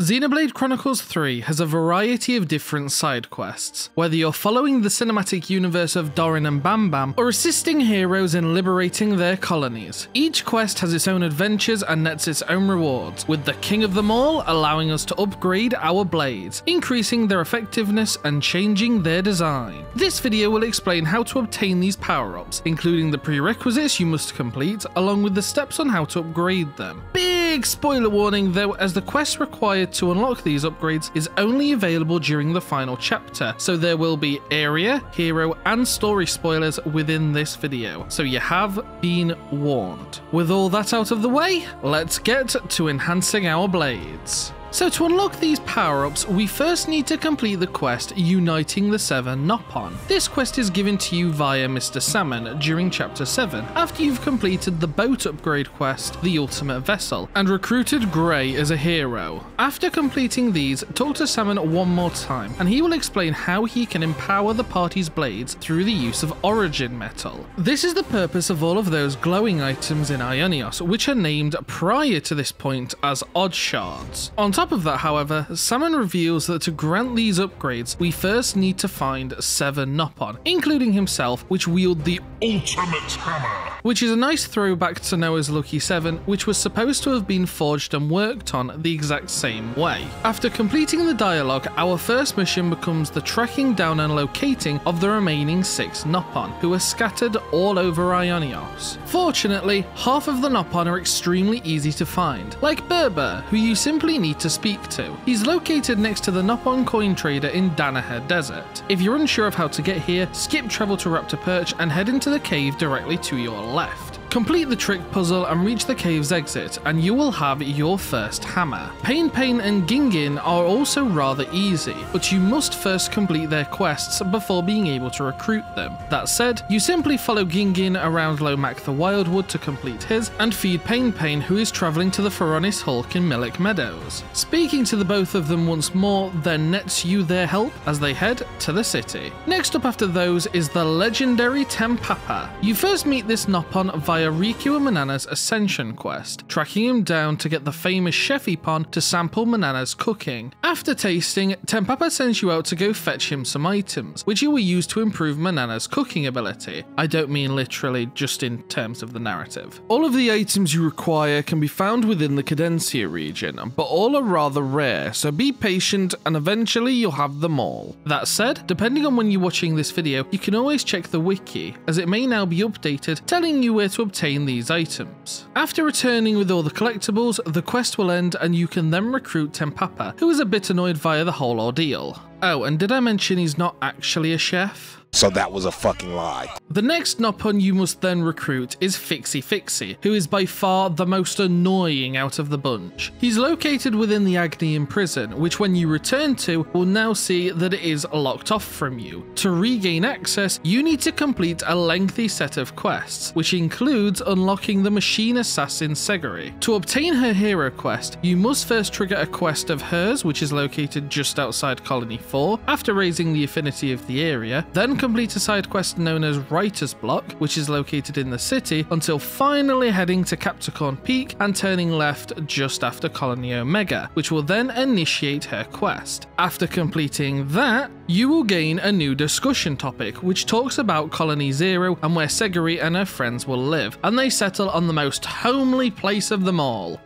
Xenoblade Chronicles 3 has a variety of different side quests, whether you're following the cinematic universe of Dorin and Bam Bam, or assisting heroes in liberating their colonies. Each quest has its own adventures and nets its own rewards, with the king of them all allowing us to upgrade our blades, increasing their effectiveness and changing their design. This video will explain how to obtain these power-ups, including the prerequisites you must complete, along with the steps on how to upgrade them. Big spoiler warning though, as the quest requires to unlock these upgrades is only available during the final chapter, so there will be area, hero, and story spoilers within this video, so you have been warned. With all that out of the way, let's get to enhancing our blades. So to unlock these power-ups, we first need to complete the quest Uniting the Seven Nopon. This quest is given to you via Mr. Salmon during Chapter 7, after you've completed the boat upgrade quest The Ultimate Vessel, and recruited Gray as a hero. After completing these, talk to Salmon one more time, and he will explain how he can empower the party's blades through the use of Origin Metal. This is the purpose of all of those glowing items in Aionios, which are named prior to this point as Odd Shards. On top of that, however, Salmon reveals that to grant these upgrades, we first need to find 7 Nopon, including himself, which wield the Ultimate Hammer, which is a nice throwback to Noah's Lucky 7, which was supposed to have been forged and worked on the exact same way. After completing the dialogue, our first mission becomes the tracking down and locating of the remaining 6 Nopon, who are scattered all over Aionios. Fortunately, half of the Nopon are extremely easy to find, like Berber, who you simply need to speak to. He's located next to the Nopon coin trader in Danaher Desert. If you're unsure of how to get here, skip travel to Raptor Perch and head into the cave directly to your left. Complete the trick puzzle and reach the cave's exit, and you will have your first hammer. Pain Pain and Gingin are also rather easy, but you must first complete their quests before being able to recruit them. That said, you simply follow Gingin around Lomac the Wildwood to complete his, and feed Pain Pain, who is travelling to the Faronis Hulk in Millic Meadows. Speaking to the both of them once more then nets you their help as they head to the city. Next up after those is the legendary Tempapa. You first meet this Nopon via Riku and Manana's Ascension quest, tracking him down to get the famous Chefipon to sample Manana's cooking. After tasting, Tempapa sends you out to go fetch him some items, which you will use to improve Manana's cooking ability. I don't mean literally, just in terms of the narrative. All of the items you require can be found within the Cadencia region, but all are rather rare, so be patient and eventually you'll have them all. That said, depending on when you're watching this video, you can always check the wiki, as it may now be updated, telling you where to obtain these items. After returning with all the collectibles, the quest will end and you can then recruit Tempapa, who is a bit annoyed via the whole ordeal. Oh, and did I mention he's not actually a chef? So that was a fucking lie. The next Nopon you must then recruit is Fixie Fixie, who is by far the most annoying out of the bunch. He's located within the Agnian prison, which when you return to, will now see that it is locked off from you. To regain access, you need to complete a lengthy set of quests, which includes unlocking the machine assassin Seguri. To obtain her hero quest, you must first trigger a quest of hers, which is located just outside Colony 4, after raising the affinity of the area, then complete a side quest known as Writer's Block, which is located in the city, until finally heading to Capricorn Peak and turning left just after Colony Omega, which will then initiate her quest. After completing that, you will gain a new discussion topic, which talks about Colony 0 and where Seguri and her friends will live, and they settle on the most homely place of them all.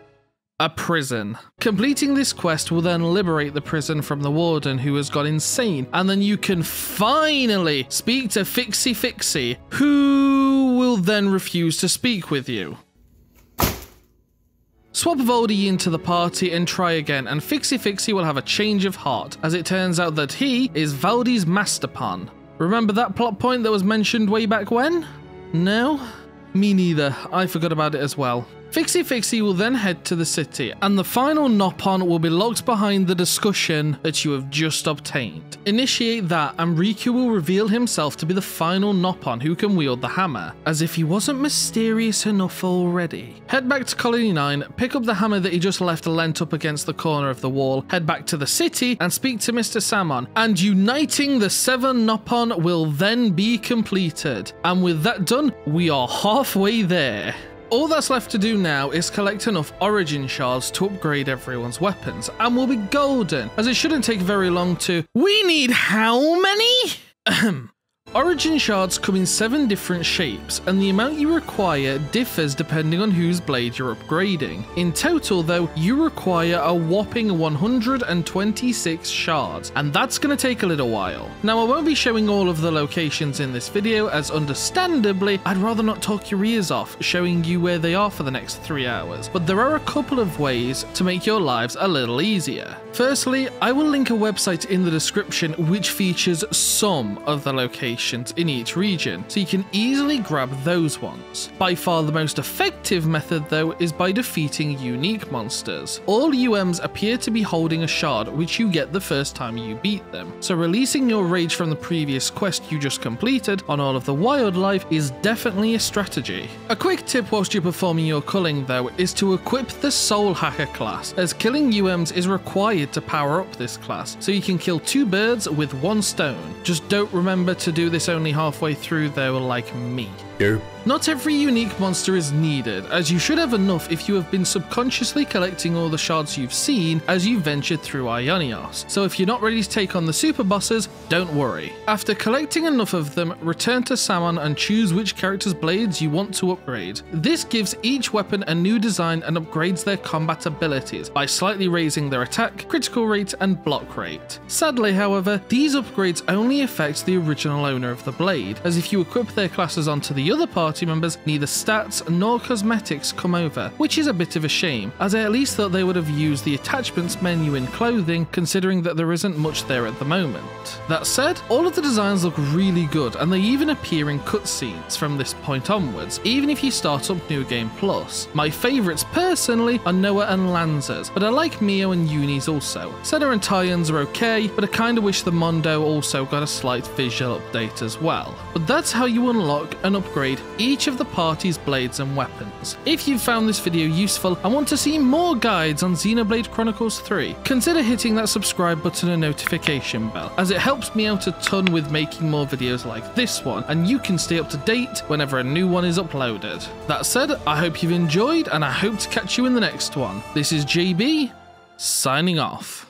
A prison. Completing this quest will then liberate the prison from the warden, who has gone insane, and then you can finally speak to Fixie Fixie, who will then refuse to speak with you. Swap Voldy into the party and try again, and Fixie Fixie will have a change of heart, as it turns out that he is Voldy's masterpon. Remember that plot point that was mentioned way back when? No? Me neither, I forgot about it as well. Fixie Fixie will then head to the city, and the final Nopon will be locked behind the discussion that you have just obtained. Initiate that, and Riku will reveal himself to be the final Nopon who can wield the hammer, as if he wasn't mysterious enough already. Head back to Colony 9, pick up the hammer that he just left lent up against the corner of the wall, head back to the city, and speak to Mr. Salmon, and Uniting the 7 Nopon will then be completed. And with that done, we are halfway there. All that's left to do now is collect enough Origin Shards to upgrade everyone's weapons, and we'll be golden, as it shouldn't take very long to— We need how many? Origin Shards come in 7 different shapes, and the amount you require differs depending on whose blade you're upgrading. In total though, you require a whopping 126 shards, and that's going to take a little while. Now I won't be showing all of the locations in this video, as understandably I'd rather not talk your ears off showing you where they are for the next 3 hours, but there are a couple of ways to make your lives a little easier. Firstly, I will link a website in the description which features some of the locations in each region, so you can easily grab those ones. By far the most effective method though is by defeating unique monsters. All UMs appear to be holding a shard, which you get the first time you beat them, so releasing your rage from the previous quest you just completed on all of the wildlife is definitely a strategy. A quick tip whilst you're performing your culling though is to equip the Soul Hacker class, as killing UMs is required to power up this class, so you can kill 2 birds with 1 stone. Just don't remember to do this only halfway through though, like me. Yep. Not every unique monster is needed, as you should have enough if you have been subconsciously collecting all the shards you've seen as you ventured through Aionios, so if you're not ready to take on the super bosses, don't worry. After collecting enough of them, return to Salmon and choose which character's blades you want to upgrade. This gives each weapon a new design and upgrades their combat abilities by slightly raising their attack, critical rate and block rate. Sadly however, these upgrades only affect the original owner of the blade, as if you equip their classes onto the other party members, neither stats nor cosmetics come over, which is a bit of a shame, as I at least thought they would have used the attachments menu in clothing, considering that there isn't much there at the moment. That said, all of the designs look really good, and they even appear in cutscenes from this point onwards, even if you start up New Game Plus. My favourites personally are Noah and Lanzas, but I like Mio and Unis also. Senna and Tyons are okay, but I kinda wish the Mondo also got a slight visual update as well. But that's how you unlock and upgrade each of the party's blades and weapons. If you've found this video useful and want to see more guides on Xenoblade Chronicles 3, consider hitting that subscribe button and notification bell, as it helps me out a ton with making more videos like this one, and you can stay up to date whenever a new one is uploaded. That said, I hope you've enjoyed, and I hope to catch you in the next one. This is JB, signing off.